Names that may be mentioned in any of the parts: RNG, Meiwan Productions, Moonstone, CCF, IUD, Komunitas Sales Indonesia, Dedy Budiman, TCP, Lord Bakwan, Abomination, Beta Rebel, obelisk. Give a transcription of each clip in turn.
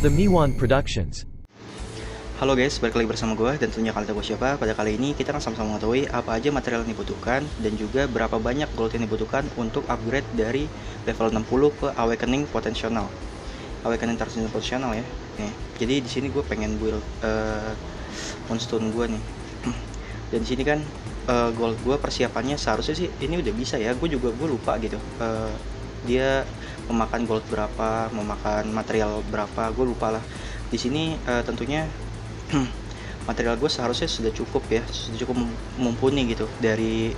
The Meiwan Productions. Halo guys, balik lagi bersama gue dan tentunya kalian tahu siapa. Pada kali ini kita akan sama-sama mengetahui apa aja material yang dibutuhkan dan juga berapa banyak gold yang dibutuhkan untuk upgrade dari level 60 ke awakening potensial. Awakening target potensial ya. Nih, jadi di sini gue pengen build Moonstone gue nih. Dan di sini kan gold gue persiapannya seharusnya sih ini udah bisa ya. Gue lupa gitu. Dia memakan gold berapa, memakan material berapa, gue lupa lah. Di sini tentunya material gue seharusnya sudah cukup ya, sudah cukup mumpuni gitu dari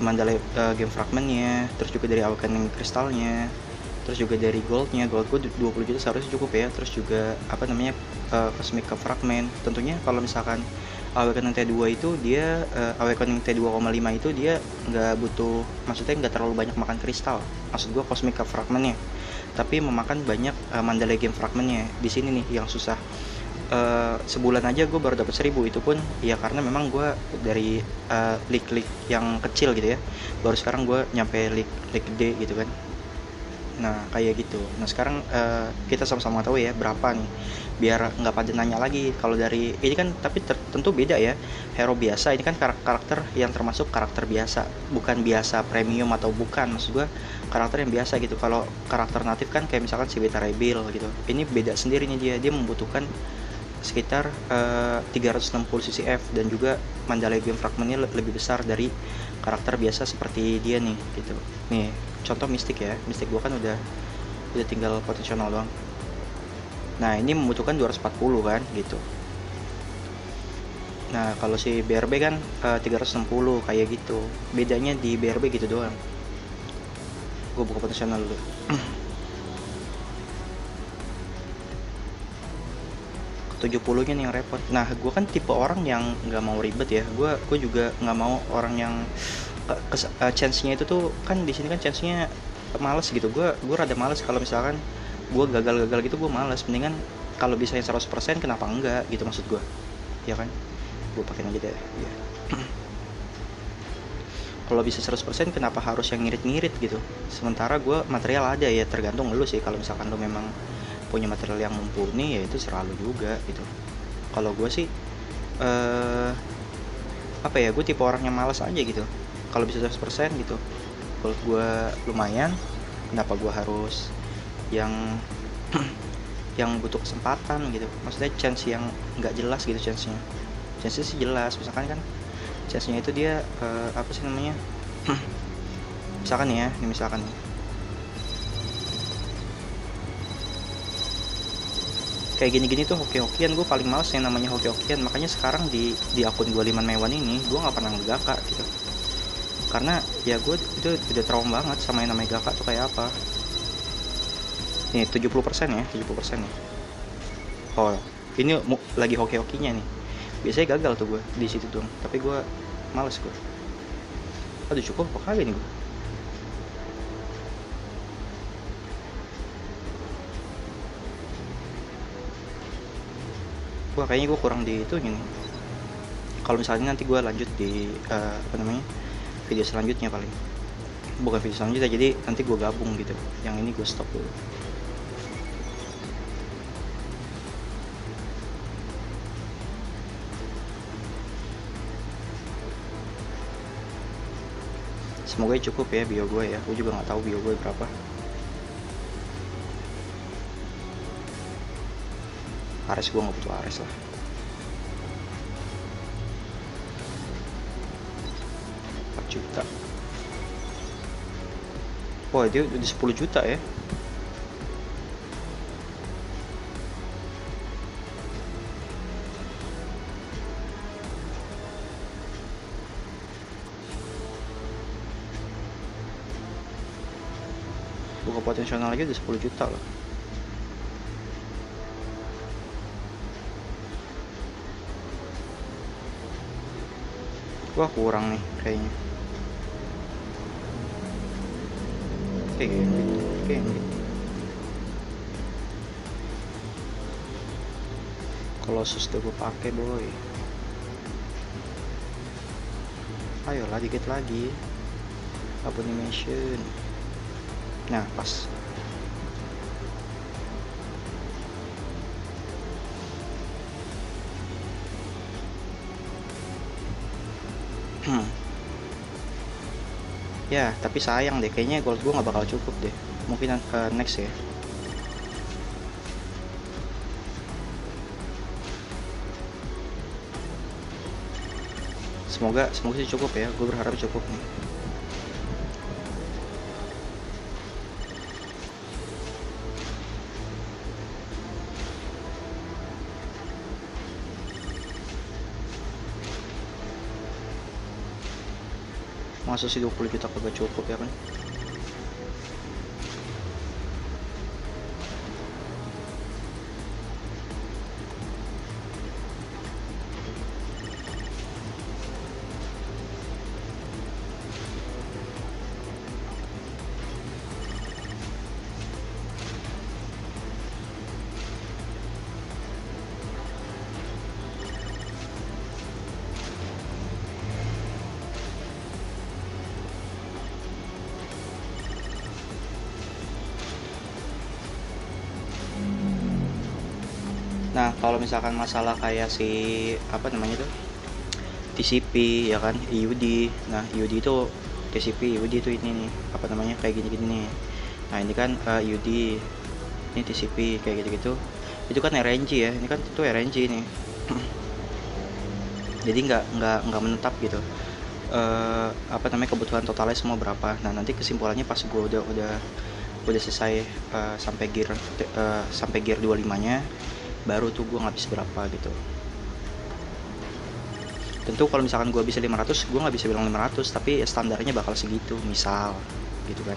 mandala game fragmentnya, terus juga dari awakening kristalnya, terus juga dari goldnya. Gold gue 20 juta seharusnya cukup ya, terus juga apa namanya cosmic fragment. Tentunya kalau misalkan awakening T2 itu dia awakening T2,5 itu dia nggak butuh, maksudnya nggak terlalu banyak makan kristal, maksud gue cosmic fragmentnya, tapi memakan banyak mandala game fragmentnya. Di sini nih yang susah. Sebulan aja gue baru dapat 1000, itu pun ya karena memang gue dari league yang kecil gitu ya, baru sekarang gue nyampe league gede gitu kan. Nah kayak gitu. Nah sekarang kita sama-sama tahu ya berapa nih, biar nggak pada nanya lagi kalau dari ini kan. Tapi tentu beda ya, hero biasa ini kan karakter yang termasuk karakter biasa, bukan biasa premium atau bukan, maksud gue karakter yang biasa gitu. Kalau karakter natif kan kayak misalkan si Beta Rebel gitu, ini beda sendiri nih, dia membutuhkan sekitar 360 CCF dan juga mandala game fragmentnya lebih besar dari karakter biasa seperti dia nih gitu. Nih contoh mistik ya, mistik gua kan udah tinggal potensial doang. Nah ini membutuhkan 240 kan gitu. Nah kalau si BRB kan 360 kayak gitu. Bedanya di BRB gitu doang. Gue buka potensial dulu. Ke 70 nya nih yang repot. Nah gue kan tipe orang yang nggak mau ribet ya. Gue juga nggak mau orang yang chance nya itu tuh kan, di sini kan chance nya males gitu. Gue rada males kalau misalkan gue gagal gitu, gue males. Mendingan kalau bisa yang 100% kenapa enggak gitu, maksud gue ya kan. Gue pakai aja deh ya. Kalau bisa 100% kenapa harus yang ngirit-ngirit gitu, sementara gue material ada ya. Tergantung lu sih, kalau misalkan lu memang punya material yang mumpuni ya itu selalu juga gitu. Kalau gue sih apa ya, gue tipe orang yang males aja gitu. Kalau bisa 100% gitu, gold gue lumayan, kenapa gue harus yang butuh kesempatan gitu, maksudnya chance yang nggak jelas gitu. Chance-nya sih jelas, misalkan kan chance-nya itu dia apa sih namanya, misalkan ya ini, misalkan kayak gini-gini tuh hoki-hokian. Gue paling males yang namanya hoki-hokian, makanya sekarang di akun gue Meiwan ini gue nggak pernah ngegaka gitu, karena ya gue itu udah trauma banget sama yang namanya gaka tuh kayak apa. Nih 70% ya, 70% nih. Oh, ini lagi hoki-hokinya nih. Biasanya gagal tuh gue di situ dong, tapi gue males gue. Aduh cukup kok kali nih gue. Wah kayaknya gue kurang di itu gini. Kalau misalnya nanti gue lanjut di apa namanya, video selanjutnya paling. Bukan video selanjutnya, jadi nanti gue gabung gitu. Yang ini gue stop dulu. Semoga cukup ya bio gue ya. Gue juga nggak tahu bio gue berapa. Ares gue nggak butuh Ares lah. Juta. Wah dia udah 10 juta ya. Buka potensial lagi udah 10 juta loh. Wah kurang nih kayaknya. Kayak gitu. Kalau sus udah gue pake boy. Ayolah dikit lagi. Abomination. Nah pas. Ya, tapi sayang deh, kayaknya gold gue nggak bakal cukup deh. Mungkin ke next ya. Semoga sih cukup ya, gue berharap cukup nih. Masa sih 20 juta kagak cukup ya kan? Nah, kalau misalkan masalah kayak si apa namanya tuh TCP ya kan, IUD. Nah, IUD itu TCP, IUD itu ini nih, apa namanya kayak gini-gini nih. Nah, ini kan IUD, ini TCP kayak gitu-gitu. Itu kan RNG ya, ini kan itu RNG nih. Jadi nggak menetap gitu. Apa namanya kebutuhan totalnya semua berapa. Nah, nanti kesimpulannya pas gue udah selesai sampai gear 25-nya. Baru tuh gue ngabis berapa gitu. Tentu kalau misalkan gue bisa 500, gue nggak bisa bilang 500, tapi standarnya bakal segitu misal gitu kan.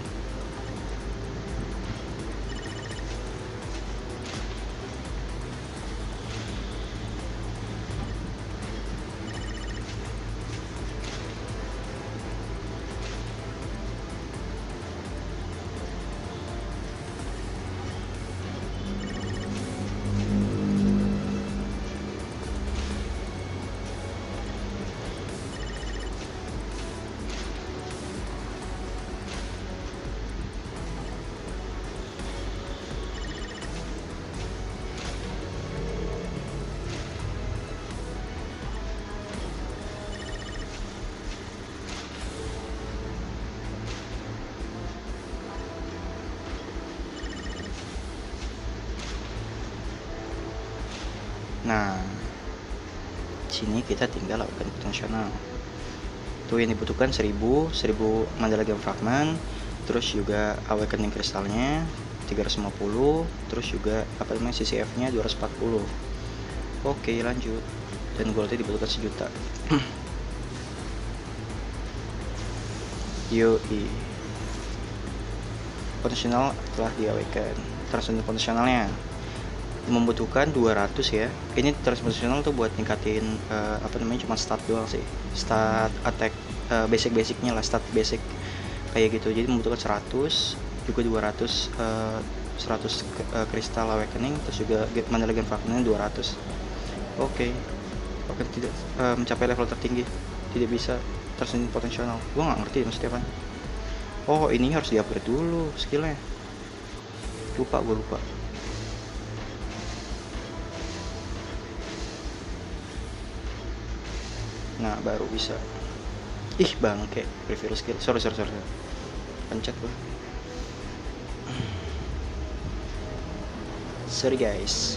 Nah, sini kita tinggal lakukan intensional. Tuh yang dibutuhkan 1000 Mandalorian fragment, terus juga awakening kristalnya 350, terus juga apa namanya CCF-nya 240. Oke, lanjut. Dan goldnya dibutuhkan 1 juta. Yoi. Kondisional telah diawaken. Transcendent kondisionalnya membutuhkan 200 ya. Ini transposisional tuh buat ningkatin apa namanya cuma stat doang sih, stat attack, basic-basicnya lah, stat basic kayak gitu. Jadi membutuhkan 100 juga 200, 100 crystal awakening, terus juga Mandalorian fragmentnya 200. Oke, tidak mencapai level tertinggi, tidak bisa transcendent potensial. Gua nggak ngerti maksudnya apa. Oh, ini harus diupgrade dulu skillnya. Gue lupa. Nah, baru bisa. Ih, bangke preview skill. Sorry. Pencet gua. Sorry guys.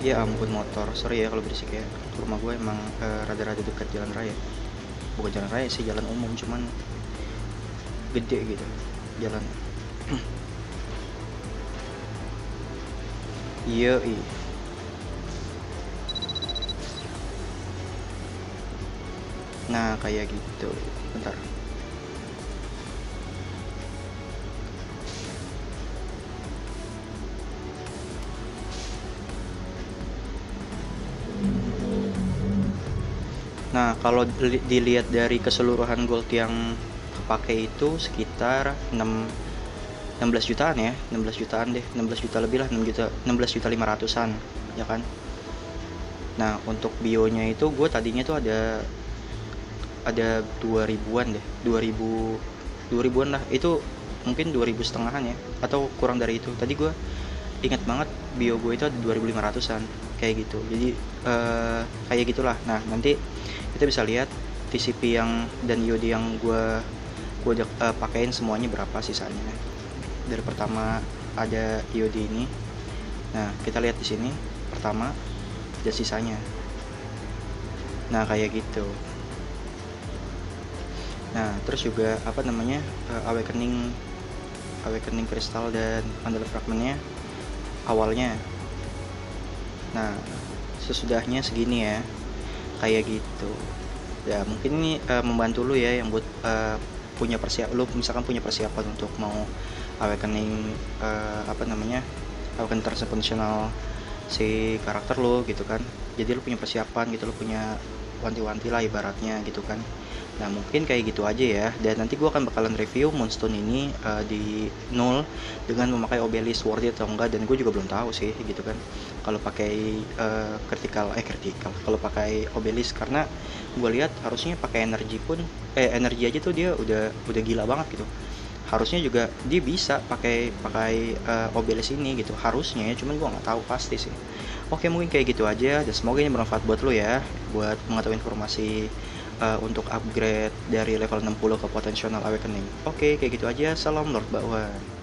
Ya ampun motor. Sorry ya kalau berisik ya. Rumah gua emang rada-rada dekat jalan raya. Bukan jalan raya sih, jalan umum, cuman gede gitu jalan. Yoi. Nah, kayak gitu. Bentar. Nah, kalau dilihat dari keseluruhan gold yang kepake itu sekitar 16 jutaan ya, 16 jutaan deh, 16 juta lebih lah, 16 juta 500-an ya kan. Nah, untuk bionya itu gue tadinya tuh ada 2000-an deh, 2000-an lah, itu mungkin 2000 setengahan ya, atau kurang dari itu. Tadi gue ingat banget bio gue itu ada 2500-an kayak gitu. Jadi kayak gitulah. Nah, nanti kita bisa lihat TCP yang dan IUD yang gue pakein semuanya berapa sisanya. Dari pertama ada IUD ini. Nah, kita lihat di sini pertama ada sisanya. Nah, kayak gitu. Nah, terus juga apa namanya? Awakening Crystal dan Mandalorian fragmentnya awalnya. Nah, sesudahnya segini ya. Kayak gitu. Ya, mungkin ini membantu lu ya yang buat punya persiapan untuk mau awakening awakening transformational si karakter lo gitu kan. Jadi lo punya persiapan gitu, lo punya wanti-wanti lah ibaratnya gitu kan. Nah, mungkin kayak gitu aja ya. Dan nanti gua akan bakalan review Moonstone ini di 0 dengan memakai obelisk worthy atau enggak, dan gue juga belum tahu sih gitu kan. Kalau pakai kalau pakai obelisk, karena gue lihat harusnya pakai energi pun energi aja tuh dia udah gila banget gitu. Harusnya juga dia bisa pakai obelisk ini gitu harusnya ya, cuman gue nggak tahu pasti sih. Oke, mungkin kayak gitu aja, dan semoga ini bermanfaat buat lo ya, buat mengetahui informasi untuk upgrade dari level 60 ke Potential Awakening. Oke, kayak gitu aja. Salam Lord Bakwan.